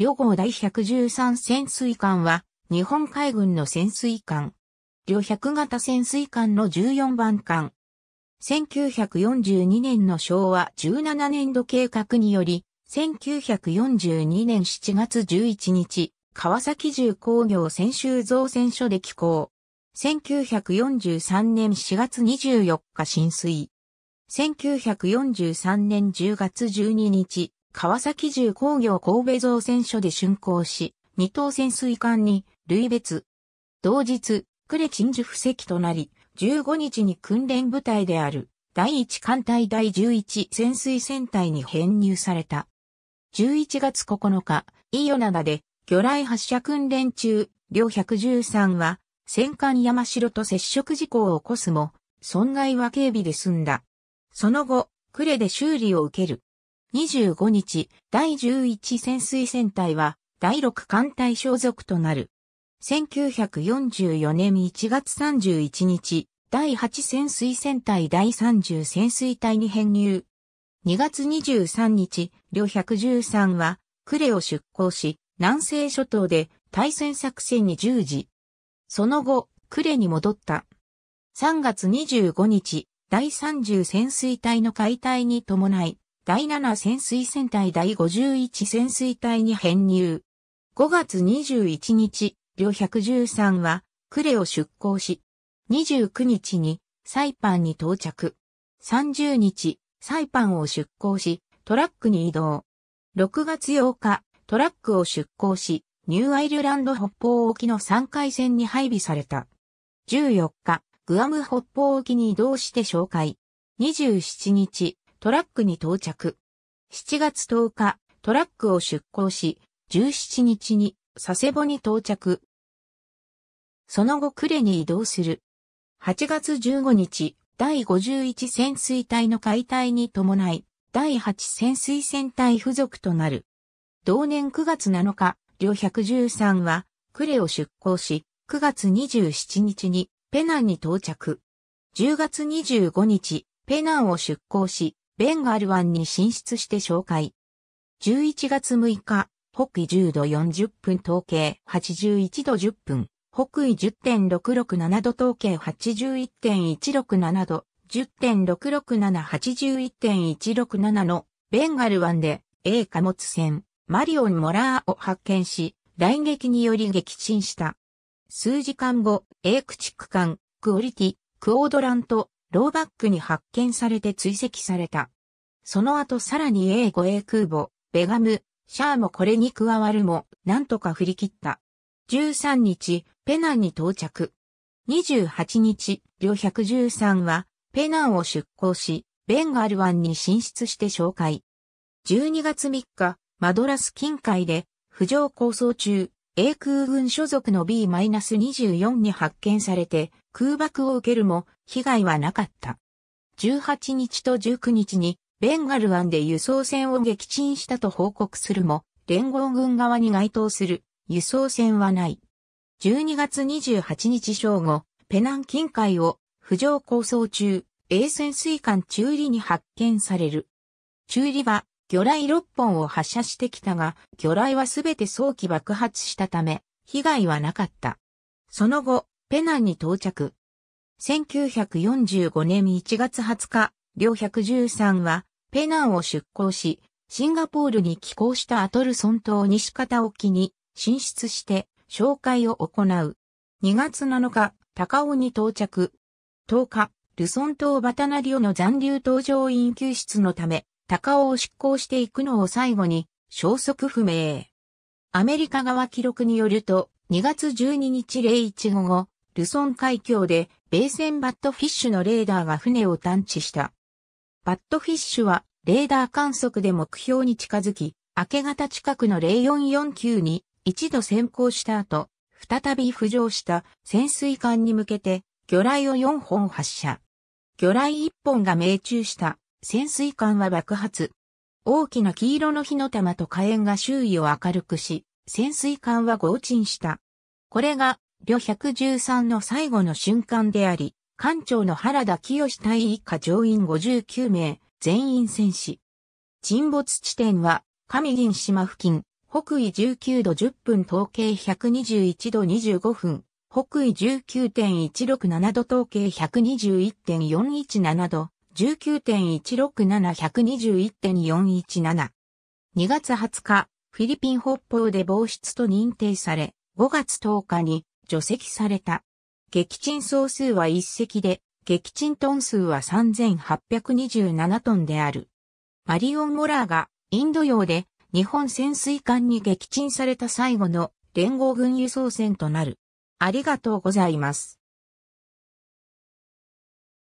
旅号第113潜水艦は、日本海軍の潜水艦。旅100型潜水艦の14番艦。1942年の昭和17年度計画により、1942年7月11日、川崎重工業専修造船所で起工。1943年4月24日進水。1943年10月12日、川崎重工業神戸造船所で竣工し、2等潜水艦に類別。同日、呉鎮守布石となり、15日に訓練部隊である第1艦隊第11潜水戦隊に編入された。11月9日、伊予灘で魚雷発射訓練中、旅113は戦艦山城と接触事故を起こすも、損害は軽微で済んだ。その後、呉で修理を受ける。25日、第11潜水戦隊は、第6艦隊所属となる。1944年1月31日、第8潜水戦隊第30潜水隊に編入。2月23日、旅113は、呉を出港し、南西諸島で対潜作戦に従事。その後、呉に戻った。3月25日、第30潜水隊の解体に伴い、第7潜水戦隊第51潜水隊に編入。5月21日、旅113は、呉を出港し、29日に、サイパンに到着。30日、サイパンを出港し、トラックに移動。6月8日、トラックを出港し、ニューアイルランド北方沖の3海戦に配備された。14日、グアム北方沖に移動して哨戒。27日、トラックに到着。7月10日、トラックを出港し、17日に佐世保に到着。その後呉に移動する。8月15日、第51潜水隊の解体に伴い、第8潜水戦隊付属となる。同年9月7日、旅113は、呉を出港し、9月27日にペナンに到着。10月25日、ペナンを出港し、ベンガル湾に進出して哨戒。11月6日、北緯10度40分東経81度10分、北緯 10.667 度東経 81.167 度、10.667、81.167 のベンガル湾で、英貨物船、マリオン・モラーを発見し、雷撃により撃沈した。数時間後、英駆逐艦、クオリティ、クオードラント、ローバックに発見されて追跡された。その後さらに英護衛空母、ベガム、シャーもこれに加わるも、なんとか振り切った。13日、ペナンに到着。28日、旅113は、ペナンを出港し、ベンガル湾に進出して哨戒。12月3日、マドラス近海で、浮上航走中、英空軍所属の B-24 に発見されて、空爆を受けるも、被害はなかった。18日と19日に、ベンガル湾で輸送船を撃沈したと報告するも、連合軍側に該当する輸送船はない。12月28日正午、ペナン近海を浮上航走中、英潜水艦中理に発見される。中理は魚雷6本を発射してきたが、魚雷はすべて早期爆発したため、被害はなかった。その後、ペナンに到着。1945年1月20日、旅113は、ペナンを出港し、シンガポールに寄港したアトルソン島西方沖に進出して哨戒を行う。2月7日、高雄に到着。10日、ルソン島バタナリオの残留搭乗員救出のため、高雄を出港していくのを最後に消息不明。アメリカ側記録によると、2月12日01午後、ルソン海峡で米船バットフィッシュのレーダーが船を探知した。バットフィッシュはレーダー観測で目標に近づき、明け方近くの0449に一度潜航した後、再び浮上した潜水艦に向けて魚雷を4本発射。魚雷1本が命中した潜水艦は爆発。大きな黄色の火の玉と火炎が周囲を明るくし、潜水艦は轟沈した。これが旅113の最後の瞬間であり、艦長の原田清隊以下乗員59名、全員戦死。沈没地点は、上銀島付近、北緯19度10分東経121度25分、北緯 19.167 度東経 121.417 度、19.167 121.417。2月20日、フィリピン北方で亡失と認定され、5月10日に除籍された。撃沈総数は1隻で、撃沈トン数は3827トンである。マリオン・モラーがインド洋で日本潜水艦に撃沈された最後の連合軍輸送船となる。ありがとうございます。